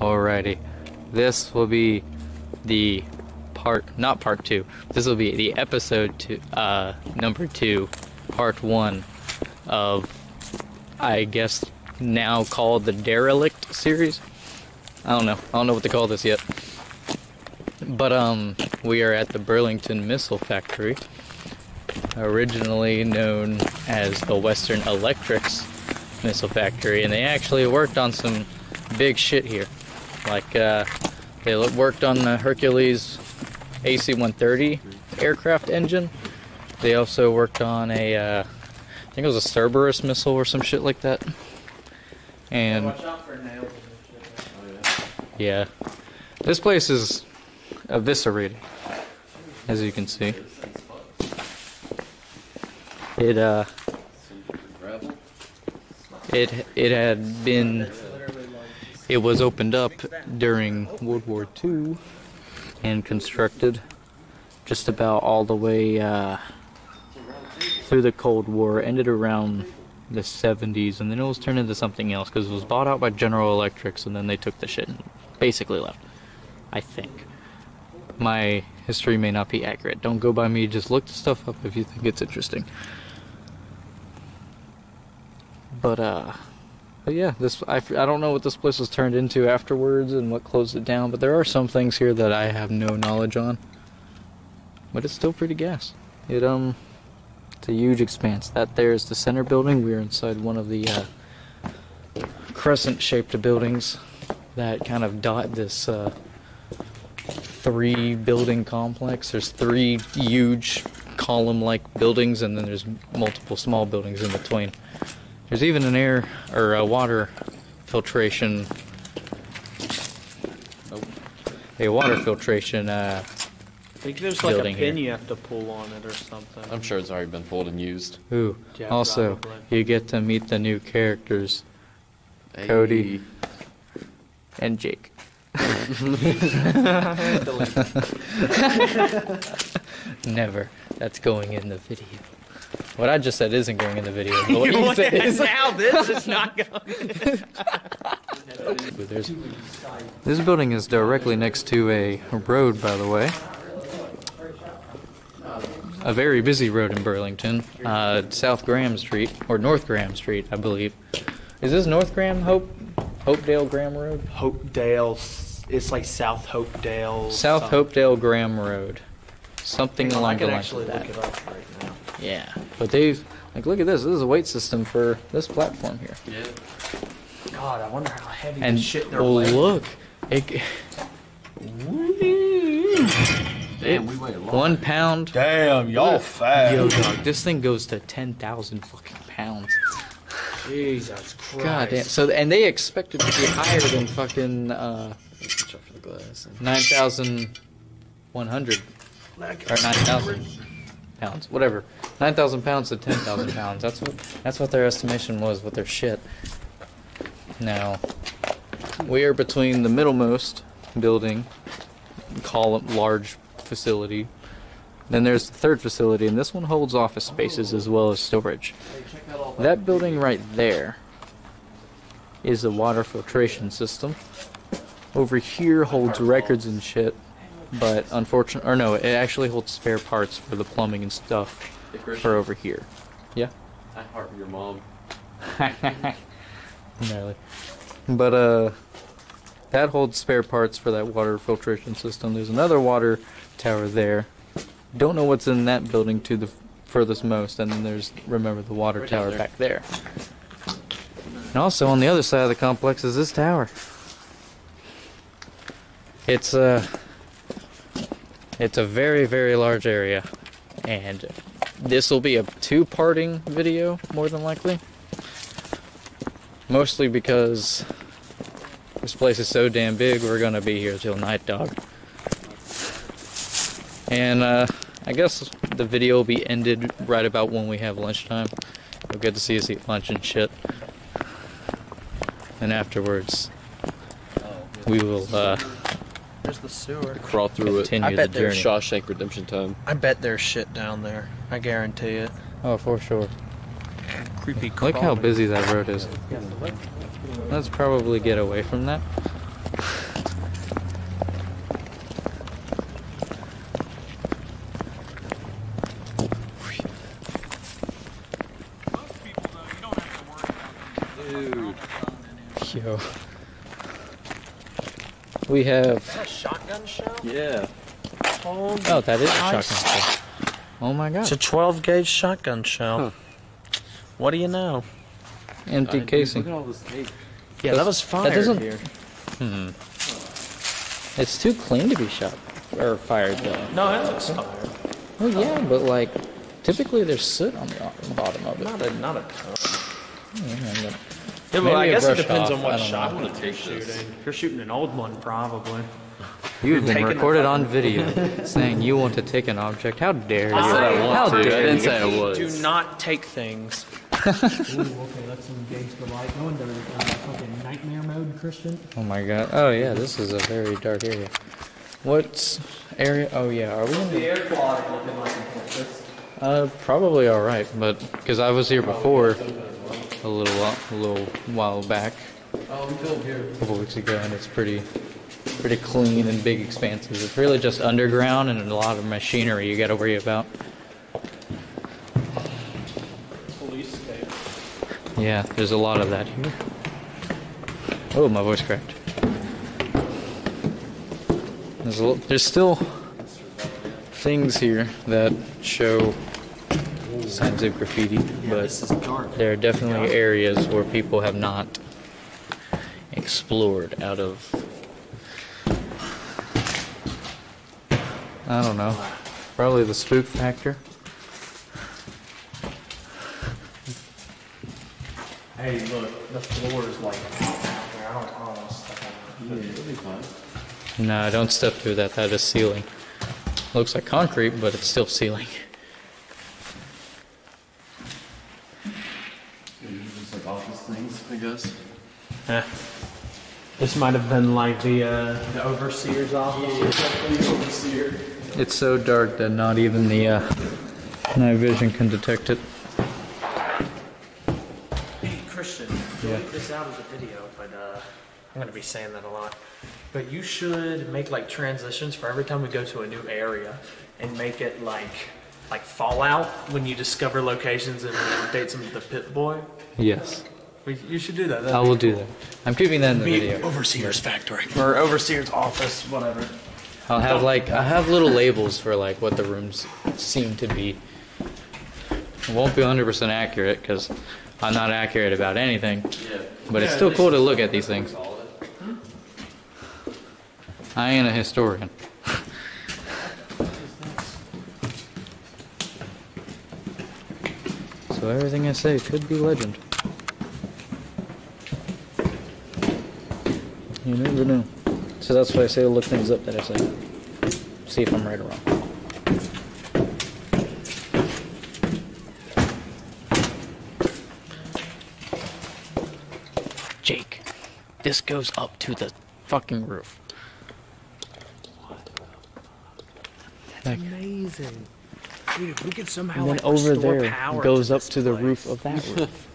Alrighty. This will be the not part two. This will be the episode number 2, part 1 of, I guess now called the Derelict series. I don't know what to call this yet. But we are at the Burlington Missile Factory, originally known as the Western Electrics Missile Factory, and they actually worked on some big shit here. Like they worked on the Hercules AC-130 aircraft engine. They also worked on a I think it was a Cerberus missile or some shit like that. And watch out for nails and shit. Oh, yeah. Yeah. This place is eviscerated, as you can see. It had been, it was opened up during World War II and constructed just about all the way through the Cold War, ended around the 70s, and then it was turned into something else because it was bought out by General Electric, and then they took the shit and basically left, I think. My history may not be accurate. Don't go by me, just look the stuff up if you think it's interesting. But yeah, I don't know what this place was turned into afterwards and what closed it down, but there are some things here that I have no knowledge on. But it's still pretty gas. It's a huge expanse. That there is the center building. We are inside one of the crescent-shaped buildings that kind of dot this 3 building complex. There's 3 huge column-like buildings, and then there's multiple small buildings in between. There's even an air or a water filtration, I think there's like a pin here. You have to pull on it or something. I'm sure it's already been pulled and used. Ooh, yeah, also, probably. You get to meet the new characters, hey. Cody and Jake. Never. That's going in the video. What I just said isn't going in the video. But what you said is now this is not going. This building is directly next to a road, by the way. A very busy road in Burlington, South Graham Street or North Graham Street, I believe. Is this North Graham? Hopedale Graham Road. Hopedale. It's like South Hopedale. South Hopedale Graham Road. Something along the lines of that. I can actually look it up right now. Yeah, but they've, like, look at this. This is a weight system for this platform here. Yeah. God, I wonder how heavy and this shit they're weighing. Oh, look. Damn, we weigh a lot. 1 pound. Damn, y'all fat. Yo, dog, this thing goes to 10,000 fucking pounds. Jesus Christ. God damn. So, and they expect it to be higher than fucking 9,100 or 9,000. Pounds, whatever. 9,000 pounds to 10,000 pounds. That's what their estimation was with their shit. Now, we are between the middlemost building, call it large facility. Then there's the third facility, and this one holds office spaces as well as storage. That building right there is a water filtration system. Over here holds records and shit. But unfortunately, or no, it actually holds spare parts for the plumbing and stuff for over here. Yeah? I heart your mom. Nearly. But, that holds spare parts for that water filtration system. There's another water tower there. Don't know what's in that building to the furthest most. And then there's, remember, the water tower back there. And also on the other side of the complex is this tower. It's a very, very large area, and this will be a 2-parting video, more than likely. Mostly because this place is so damn big, we're gonna be here till night, dog. And I guess the video will be ended right about when we have lunchtime. You'll get to see us eat lunch and shit. And afterwards, we will, there's the sewer. Crawl through it. I bet there's Shawshank Redemption time. I bet there's shit down there. I guarantee it. Oh, for sure. Creepy. Look how busy that road is. Let's probably get away from that. Yo. We have. Is that a shotgun shell? Yeah. Oh, that is a shotgun shell. Oh my god. It's a 12 gauge shotgun shell. Huh. What do you know? Empty casing. Dude, look at all this tape. Yeah, that was fired. That doesn't. Here. Hmm. It's too clean to be shot or fired though. No, it looks fired. Well, yeah, but like, typically there's soot on the bottom of it. Not a ton. Yeah, well, I guess it depends on what shotgun you're shooting. If you're shooting an old one, probably. You've been recorded on video saying you want to take an object. How dare you? How dare you? I didn't say I would. Do not take things. Ooh, okay, let's engage the light. No wonder fucking nightmare mode, Christian. Oh my god. Oh yeah, this is a very dark area. What's area? Oh yeah, are we in the air quality looking like in Texas? Probably all right, but because I was here before. A little while back, a couple weeks ago, and it's pretty clean and big expanses. It's really just underground and a lot of machinery you got to worry about. Police state. Yeah, there's a lot of that here. Oh, my voice cracked. There's still things here that show signs of graffiti, but there are definitely areas where people have not explored out of, I don't know, probably the spook factor. Hey, look, the floor is like out there. I don't want to step on it. It'll be fun. No, don't step through that. That is ceiling. Looks like concrete, but it's still ceiling. This might have been like the overseer's office. Yeah. It's so dark that not even the night vision can detect it. Hey Christian, delete this out of the video, but I'm going to be saying that a lot. But you should make like transitions for every time we go to a new area, and make it like Fallout when you discover locations and update them to the Pit Boy. Yes. You should do that. I will do that. I'm keeping that in the video. Overseer's factory. Or overseer's office, whatever. I'll have like, I have little labels for like what the rooms seem to be. It won't be 100% accurate because I'm not accurate about anything. Yeah. But it's still cool to look at these things. I ain't a historian. So everything I say could be legend. You never know. So that's why I say to look things up that I say. See if I'm right or wrong. Jake, this goes up to the fucking roof. What the fuck? That's amazing. Dude, if we could somehow and then like over there goes up to the roof of that roof.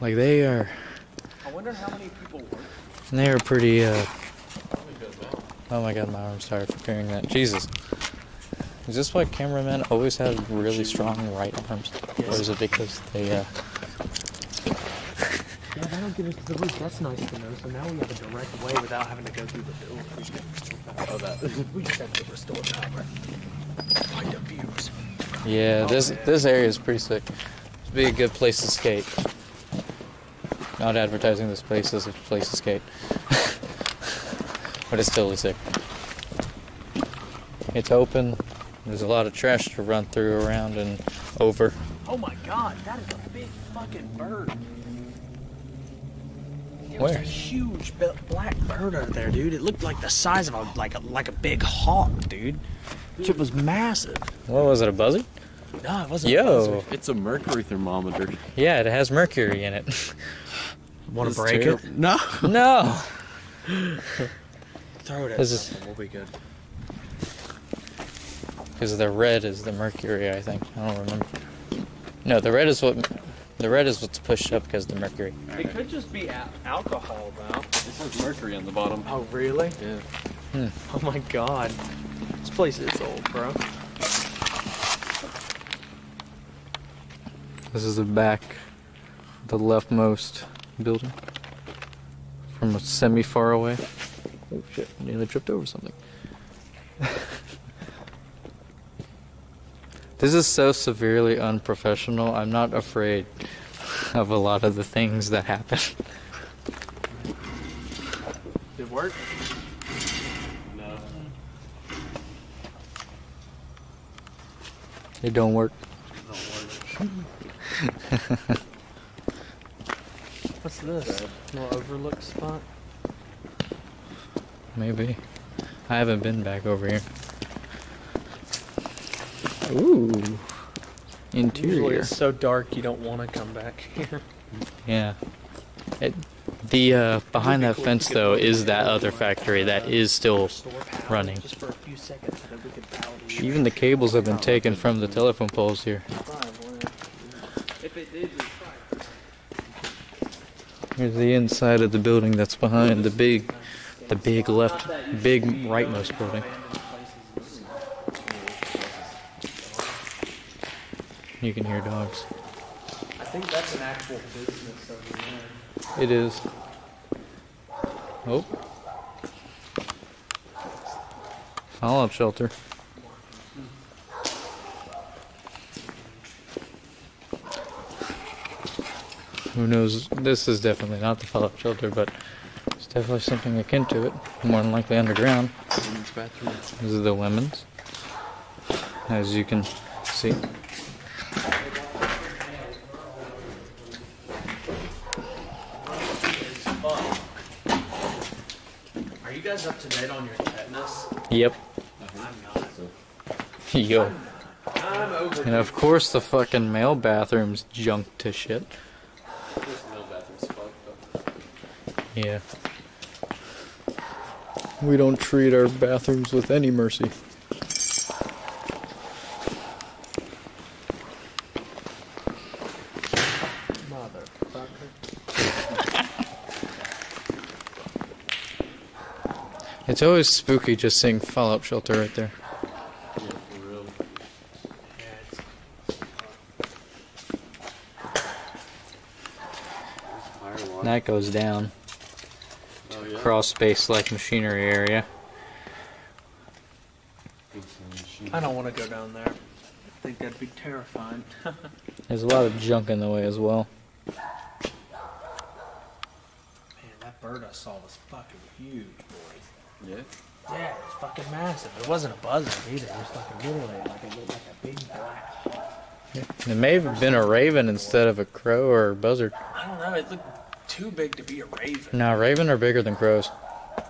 Like they are. I wonder how many people work. And they are pretty, oh my god, my arm's tired for carrying that. Jesus. Is this why cameramen always have really strong right arms? Yes. Or is it because they, No, they don't give us the roof. That's nice to know. So now we have a direct way without having to go through the building. We just have to restore power. Oh, that. We just have to restore power. Find the views. Yeah, this area is pretty sick. It'd be a good place to skate. Not advertising this place as a place to skate, but it's totally sick. It's open. There's a lot of trash to run through, around, and over. Oh my god, that is a big fucking bird. It was a huge black bird over there, dude. It looked like the size of a big hawk, dude. Shit was massive. What was it, a buzzard? No, it wasn't. Yo, it's a mercury thermometer. Yeah, it has mercury in it. Want to break it? No. No. Throw it at us. We'll be good. Because the red is the mercury, I think. I don't remember. No, the red is what The red is what's pushed up because of the mercury. It could just be alcohol, though. This has mercury on the bottom. Oh, really? Yeah. Oh my god. This place is old, bro. This is the back, the leftmost building. From a semi-far away. Oh shit, nearly tripped over something. This is so severely unprofessional, I'm not afraid of a lot of the things that happen. Did it work? No. It don't work. What's this? More overlook spot? Maybe. I haven't been back over here. Ooh, interior. Usually it's so dark you don't want to come back here. Yeah. Behind that fence though is that other factory that is still running. Even the cables have been taken from the telephone poles here. Here's the inside of the building that's behind the big rightmost building. You can hear dogs. I think that's an actual business over there. It is. Oh. Follow-up shelter. Who knows? This is definitely not the follow-up shelter, but it's definitely something akin to it. More than likely underground. Women's bathroom. These are the women's, as you can see. Up to date on your tetanus? Yep. I'm not. Yo. I'm over. And of course the fucking male bathroom's junked to shit. This male bathroom's fucked up. Yeah. We don't treat our bathrooms with any mercy. It's always spooky just seeing follow-up shelter right there. Yeah, for real. Yeah, that goes down to crawl space like machinery area. I don't want to go down there. I think that'd be terrifying. There's a lot of junk in the way as well. Man, that bird I saw was fucking huge, boys. Yeah? Yeah, it's fucking massive. It wasn't a buzzard either. It was fucking mutilated. Like it looked like a big black. Yeah. It may have been a raven instead of a crow or a buzzard. I don't know. It looked too big to be a raven. No, raven are bigger than crows.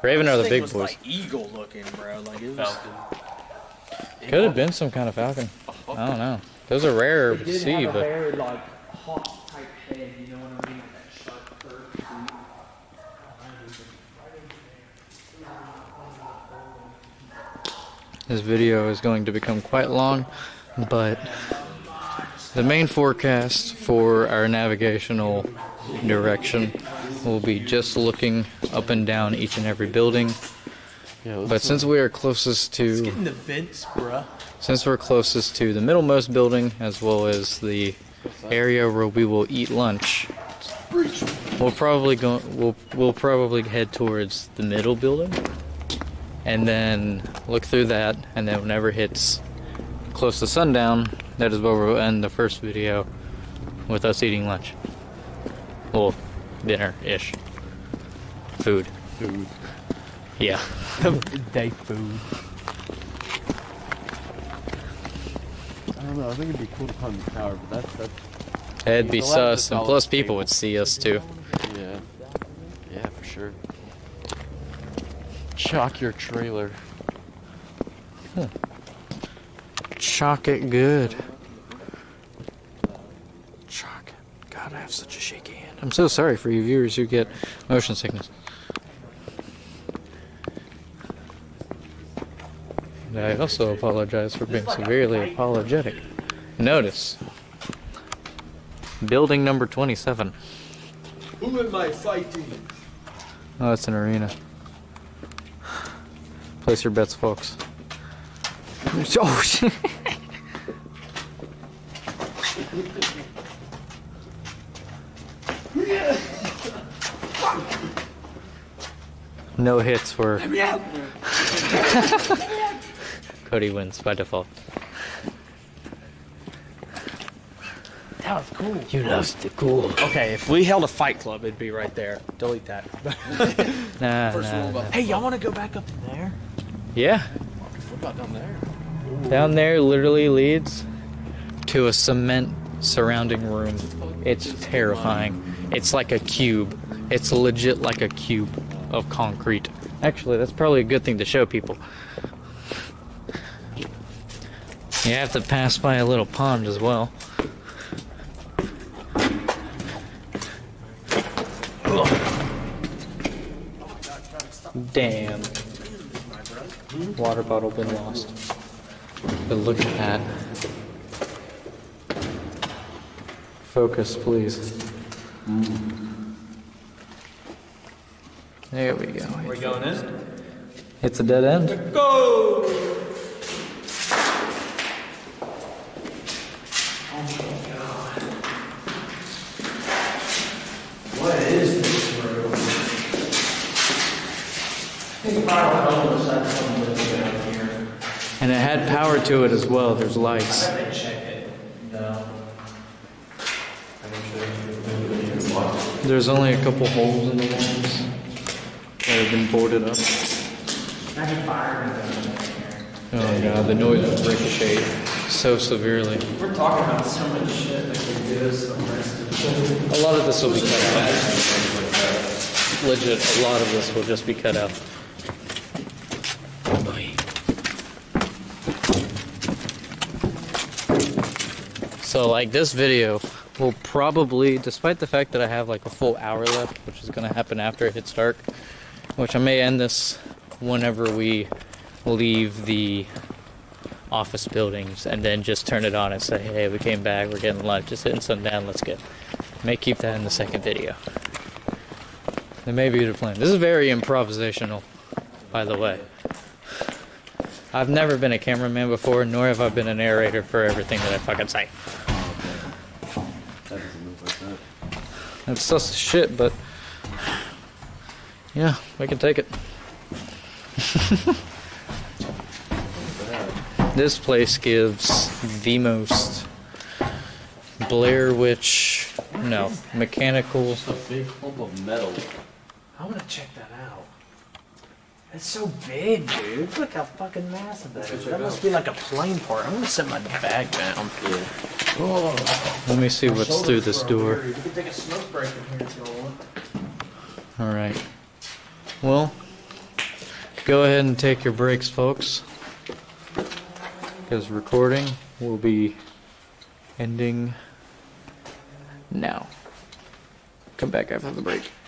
Raven are the big boys. It was like eagle looking, bro. Like it was. Falcon. Could have been some kind of falcon. I don't know. Those are rarer to see, but. Very, like, hawk type head, you know what I mean? This video is going to become quite long, but the main forecast for our navigational direction will be just looking up and down each and every building. But since we are closest to the vents, bruh. Since we're closest to the middlemost building, as well as the area where we will eat lunch, we'll probably head towards the middle building. And then look through that, and then whenever it hits close to sundown, that is where we'll end the first video with us eating lunch. Well, dinner-ish. Food. Food. Yeah. Day food. I don't know, I think it'd be cool to climb the tower, but that's... It'd be sus, and plus people would see us too. Yeah. Yeah, for sure. Chalk your trailer. Huh. Chalk it good. Chalk it. God, I have such a shaky hand. I'm so sorry for you viewers who get motion sickness. And I also apologize for being severely apologetic. Notice Building number 27. Who am I fighting? Oh, it's an arena. Place your bets, folks. Oh, shit. No hits for... Cody wins by default. That was cool. You lost the cool. Okay, if we held a fight club, it'd be right there. Delete that. Nah, first rule. Hey, y'all want to go back up to there? Yeah. What about down there? Ooh. Down there literally leads to a cement surrounding room. It's terrifying. It's like a cube. It's legit like a cube of concrete. Actually, that's probably a good thing to show people. You have to pass by a little pond as well. Damn. Water bottle been lost. But look at that. Focus, please. There we go. We're going in? It's a dead end. Go! Oh my god. What is this room? I think power almost had something living down here. And it had power to it as well. There's lights. I didn't check it. No. I didn't check it. There's only a couple holes in the walls. Have been boarded up. Oh yeah, the noise would ricochet so severely. We're talking about so much shit that we do. A lot of this will be cut out. Legit, a lot of this will just be cut out. So like this video will probably, despite the fact that I have like a full hour left, which is going to happen after it hits dark, which I may end this whenever we leave the office buildings and then just turn it on and say, hey, we came back, we're getting lunch, just hitting something down, let's get. May keep that in the second video. That may be the plan. This is very improvisational, by the way. I've never been a cameraman before, nor have I been a narrator for everything that I fucking say. That doesn't look like that. That's sus as shit, but... yeah, we can take it. This place gives the most Blair Witch, no, mechanical. It's a big clump of metal. I want to check that out. It's so big, dude. Look how fucking massive that is. That must be like a plane part. I'm going to set my bag down. Yeah. Oh. Let me see what's through this door. You can take a smoke break in here if you want. All right. Well, go ahead and take your breaks, folks, because recording will be ending now. Come back after the break.